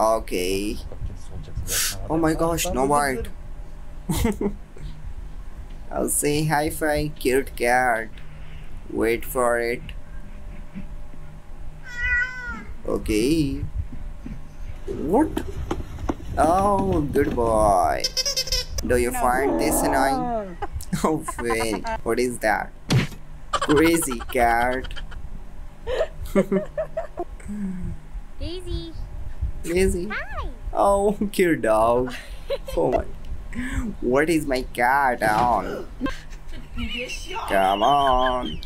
Okay. Oh my gosh, no more. I'll say hi, Frank, cute cat. Wait for it. Okay. What? Oh, good boy. Do you find this annoying? Oh, wait. What is that? Crazy cat. Daisy. Daisy. Hi. Oh, cute dog. Oh my. What is my cat on? Come on.